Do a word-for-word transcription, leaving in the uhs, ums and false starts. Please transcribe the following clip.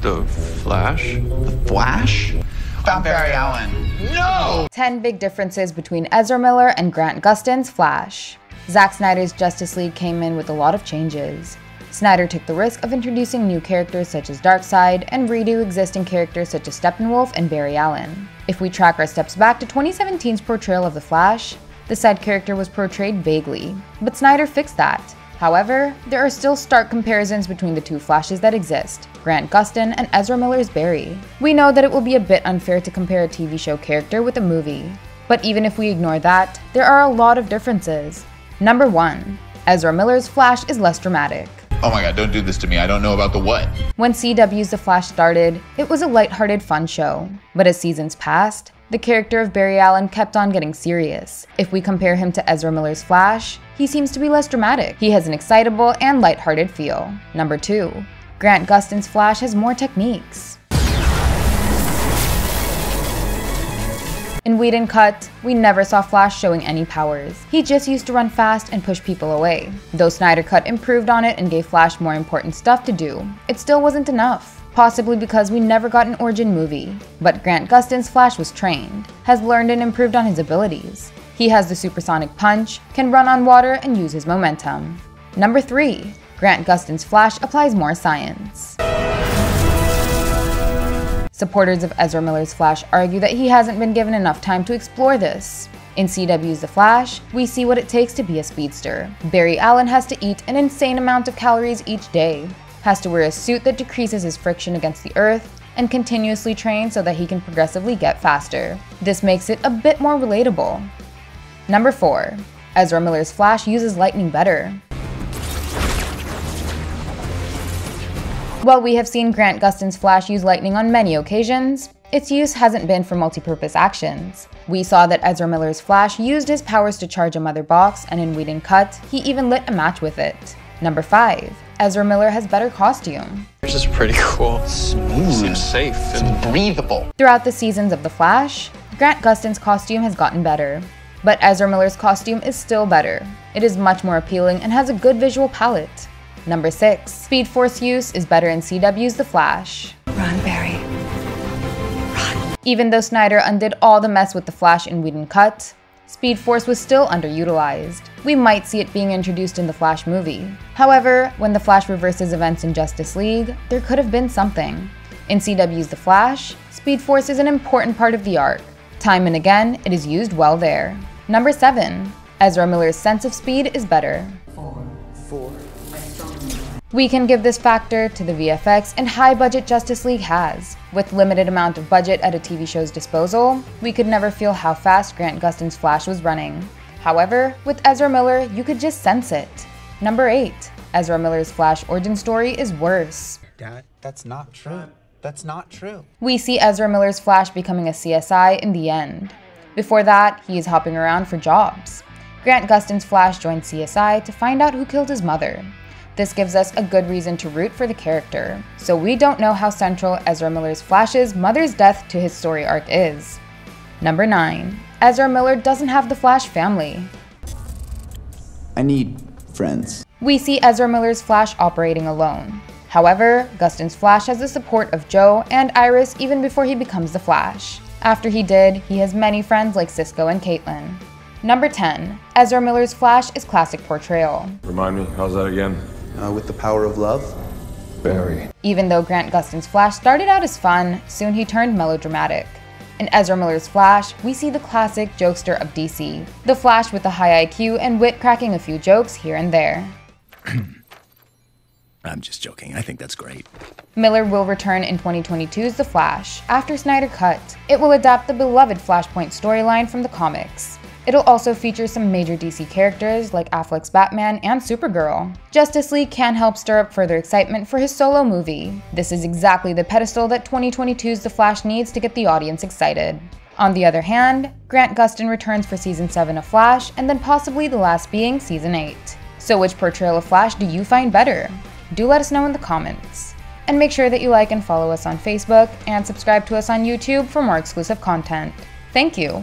The Flash? The Flash? I'm Barry Allen. No! ten big differences between Ezra Miller and Grant Gustin's Flash. Zack Snyder's Justice League came in with a lot of changes. Snyder took the risk of introducing new characters such as Darkseid and redo existing characters such as Steppenwolf and Barry Allen. If we track our steps back to twenty seventeen's portrayal of the Flash, the said character was portrayed vaguely, but Snyder fixed that. However, there are still stark comparisons between the two Flashes that exist, Grant Gustin and Ezra Miller's Barry. We know that it will be a bit unfair to compare a T V show character with a movie, but even if we ignore that, there are a lot of differences. Number one, Ezra Miller's Flash is less dramatic. Oh my god, don't do this to me, I don't know about the what. When C W's The Flash started, it was a lighthearted fun show, but as seasons passed, the character of Barry Allen kept on getting serious. If we compare him to Ezra Miller's Flash, he seems to be less dramatic. He has an excitable and lighthearted feel. Number two, Grant Gustin's Flash has more techniques. In Whedon Cut, we never saw Flash showing any powers. He just used to run fast and push people away. Though Snyder Cut improved on it and gave Flash more important stuff to do, it still wasn't enough. Possibly because we never got an origin movie. But Grant Gustin's Flash was trained, has learned and improved on his abilities. He has the supersonic punch, can run on water and use his momentum. Number three, Grant Gustin's Flash applies more science. Supporters of Ezra Miller's Flash argue that he hasn't been given enough time to explore this. In C W's The Flash, we see what it takes to be a speedster. Barry Allen has to eat an insane amount of calories each day, has to wear a suit that decreases his friction against the earth, and continuously train so that he can progressively get faster. This makes it a bit more relatable. Number four, Ezra Miller's Flash uses lightning better. While we have seen Grant Gustin's Flash use lightning on many occasions, its use hasn't been for multi-purpose actions. We saw that Ezra Miller's Flash used his powers to charge a Mother Box, and in Whedon Cut, he even lit a match with it. Number five, Ezra Miller has better costume. This is pretty cool. Smooth. Seems safe and breathable. Throughout the seasons of The Flash, Grant Gustin's costume has gotten better. But Ezra Miller's costume is still better. It is much more appealing and has a good visual palette. Number six, Speed Force use is better in C W's The Flash. Run, Barry. Run. Even though Snyder undid all the mess with The Flash in Whedon Cut, Speed Force was still underutilized. We might see it being introduced in the Flash movie. However, when the Flash reverses events in Justice League, there could have been something. In C W's The Flash, Speed Force is an important part of the arc. Time and again, it is used well there. Number seven, Ezra Miller's sense of speed is better. Four. Four. We can give this factor to the V F X and high budget Justice League has. With limited amount of budget at a T V show's disposal, we could never feel how fast Grant Gustin's Flash was running. However, with Ezra Miller, you could just sense it. Number eight, Ezra Miller's Flash origin story is worse. Dad, that's not true. That's not true. We see Ezra Miller's Flash becoming a C S I in the end. Before that, he is hopping around for jobs. Grant Gustin's Flash joined C S I to find out who killed his mother. This gives us a good reason to root for the character. So we don't know how central Ezra Miller's Flash's mother's death to his story arc is. Number nine, Ezra Miller doesn't have the Flash family. I need friends. We see Ezra Miller's Flash operating alone. However, Gustin's Flash has the support of Joe and Iris even before he becomes the Flash. After he did, he has many friends like Cisco and Caitlin. Number ten, Ezra Miller's Flash is classic portrayal. Remind me, how's that again? Uh, with the power of love, Barry. Even though Grant Gustin's Flash started out as fun, soon he turned melodramatic. In Ezra Miller's Flash, we see the classic jokester of D C, the Flash with a high I Q and wit cracking a few jokes here and there. I'm just joking, I think that's great. Miller will return in twenty twenty-two's The Flash, after Snyder Cut. It will adapt the beloved Flashpoint storyline from the comics. It'll also feature some major D C characters like Affleck's Batman and Supergirl. Justice League can help stir up further excitement for his solo movie. This is exactly the pedestal that twenty twenty-two's The Flash needs to get the audience excited. On the other hand, Grant Gustin returns for season seven of Flash, and then possibly the last being season eight. So which portrayal of Flash do you find better? Do let us know in the comments. And make sure that you like and follow us on Facebook and subscribe to us on YouTube for more exclusive content. Thank you,